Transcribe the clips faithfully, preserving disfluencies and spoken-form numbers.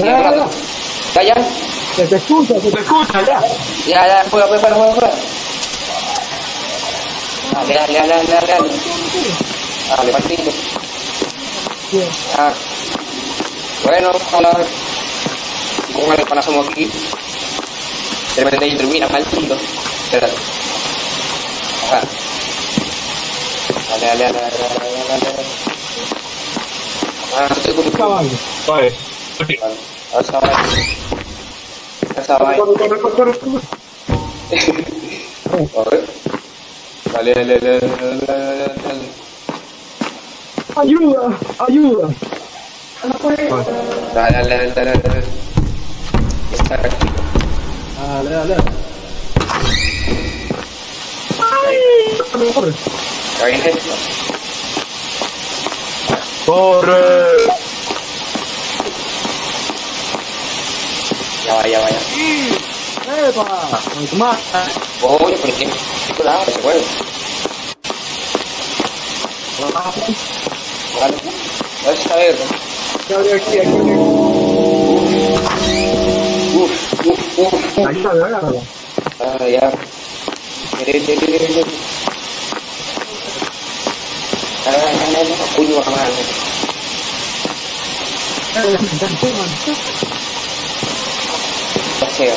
Cierra. Calla. Se te escucha, se te escucha, ya. Ya, ya, juega, juega, juega, juega. Dale, dale, dale, dale, dale. Dale, partido. Ah. Bueno, hola. ¿Cómo le pasamos aquí? Se me y termina, maldito. Espérate. Ah. Dale, dale, dale, dale, dale, dale. Ah, estoy con mi caballo. Vale. Vale. Ahora está mal. Ahora está mal. A ver. Dale, dale, dale, dale, dale. Ayuda, ayuda. Dale, dale, dale, dale, dale. Está aquí. Dale, dale. ¡Ay! Corre. ¡Corre! Ya va, ya va, ya. ¡Epa! ¡Más! ¡Oye, por qué! ¡Qué lado se vuelve! Vale. Vas a ver. Aquí, aquí, aquí. Uf, uf, uf. Ahí está, agárrala. Ah, ya. No, no, no, no, puño a mal. Paseo.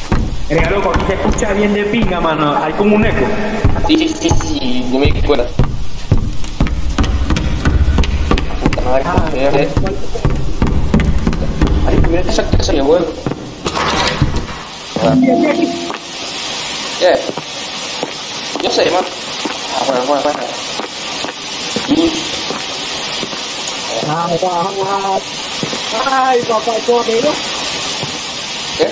Mira, loco, aquí se escucha bien de pinga, mano. Hay como un eco. Sí, sí, sí, sí. No me di cuenta. Puta madre, ah, madre. Ay, mira esa que salió, huevo. Yeah. Yo sé, man. Ah, bueno, bueno, bueno. Ay, papá, ay, papá, corre. ¿Qué?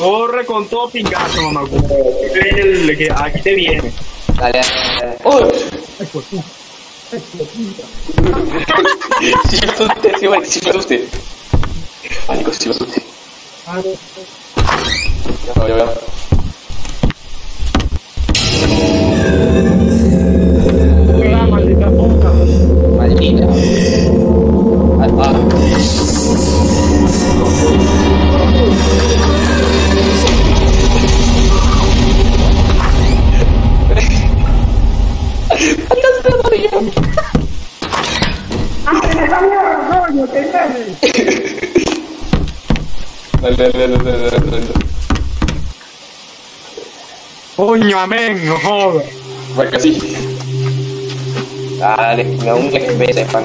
Corre con todo pingazo, mamá. Aquí te viene. Dale, dale. ¡Uy! ¡Ay, por ti! ¡Ay, por ti! Si me asusté, si me asusté. Pánico, si me asusté. Ya no, ya veo. Maldita. Al par. Coño, amén, no jodas. Pues casi. Dale, me da un F P S, pan.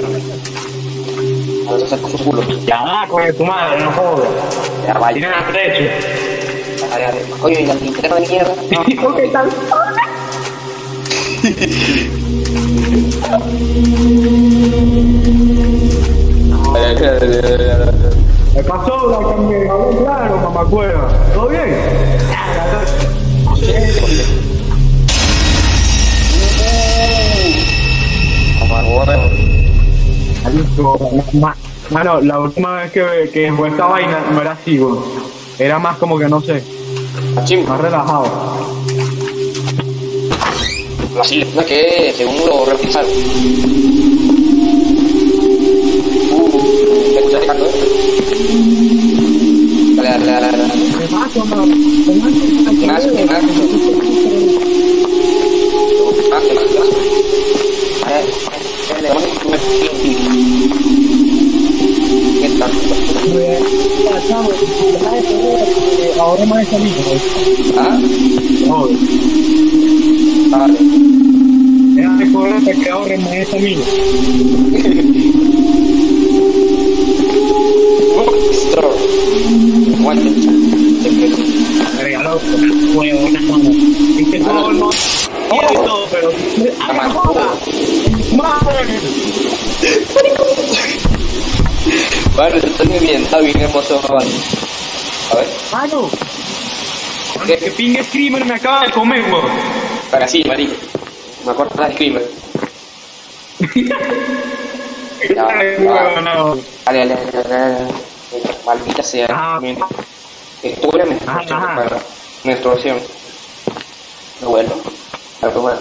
Ahora se saca su culo. Ya, coño, tu madre, no jodas. Ya, vaya. Tienen atrecho. Dale, dale. Coño, y la linterna de mierda. ¿Por qué tan sola? Me pasó la que me dejó claro, mamacueva. ¿Todo bien? Mano, la última vez que, que fue esta vaina no era así, güey. Era más como que no sé. Más relajado. Así, no es que según lo revisar. Uh, ¿me escuchaste canto? Dale, dale, dale, dale. Me mato, mano. Me mato, me mato. Me mato, me mato. A ver. Dale, vamos a comer. ¿Qué está? Ahora más está listo. ¿Ah? No. Vale. Ya te corres de que ahora más está listo. Strong. Guante. Me regaló un huevo, una mano. Y que todo el mundo... Y todo, pero... ¡Madre! ¡Marico! Vale, tú estás muy bien, está bien hermoso, vale. A ver. ¡Mano! ¿Qué? ¿Qué ping Screamer me acaba de comer, weón? Para sí, marico. Me acuerdo de Screamer. No, no, no. Dale, dale, dale, dale. Maldita sea. Ah, Estuve me escuchando para menstruación. No vuelvo. Algo bueno.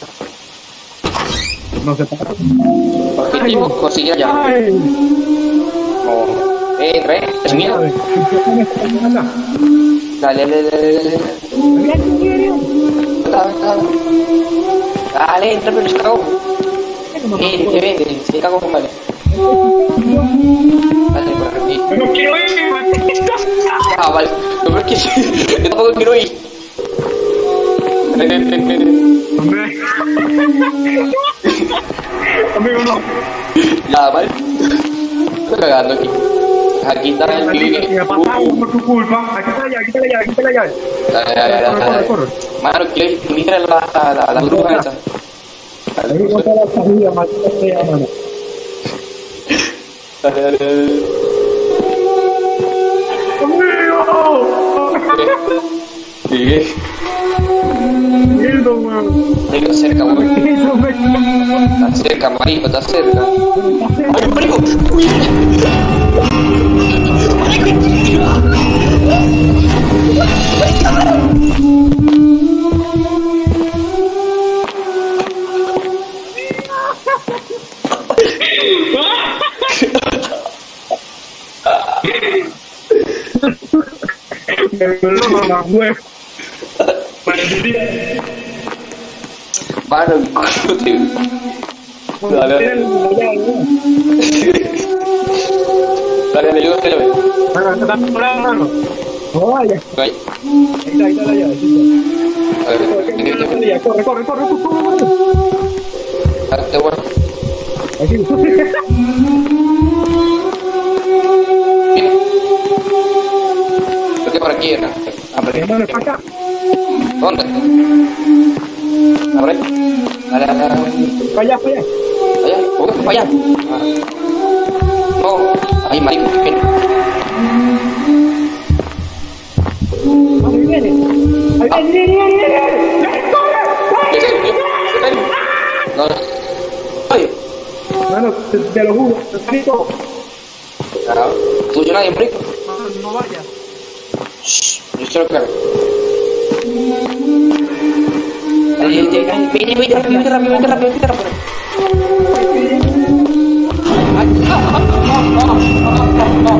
No se para. Objetivo, consigue allá. Oh. Eh, trae, es mía. Dale, dale, dale, dale. Dale, dale, entra, pero se cagó. Eh, se vende, se cagó, vale. Dale, por aquí. No quiero ir, man. Ah, vale. No, pero es que yo tampoco quiero ir. Hombre. Amigo, no. Ya, vale. Estoy cagando aquí. Aquí está el pibe. Por tu culpa. Aquí está la llave, aquí está la llave, aquí está la llave. Dale, dale, dale. Mano, ¿quieres mirar la bruja esa? Dale, dale, dale. Llegué. Mierdo, weón. Llegué cerca, weón. Está cerca, marico, está cerca. ¡Ay, marico! ¡Uy! ¡Ay, mano, culo, tío. Dale, dale. Dale, me ayuda, que lo ve. Mano, está tan morado, mano. No vaya. Ahí está, ahí está la llave. A ver, corre, corre, corre, corre, corre. Dale, bueno. Aquí, corre. Creo que por aquí era. Ah, pero no, no, para acá. ¿Dónde? ¿Abre? Dale, dale, dale. Para allá, para allá. ¿Para allá? ¿Por qué para allá? No. Ahí, marico, viene. Ahí viene. Ahí viene, viene, viene. ¡Corre! ¡Corre! No, no. ¡Ay! Mano, te lo juro. ¡Te explico! Claro. ¿Tú yo nadie, marico? No, no vayas. Shhh, yo solo claro. Vete, vete, rápido, vete, rápido, vete, rápido, vete, rápido. Ay, ah, ah, ah, ah, ah, ah, ah, ah, ah, ah,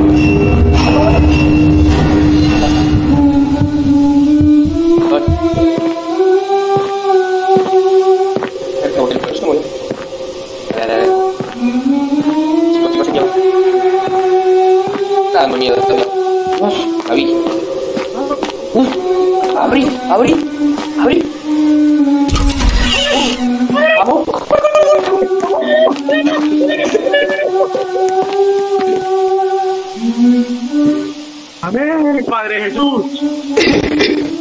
Amén, Padre Jesús.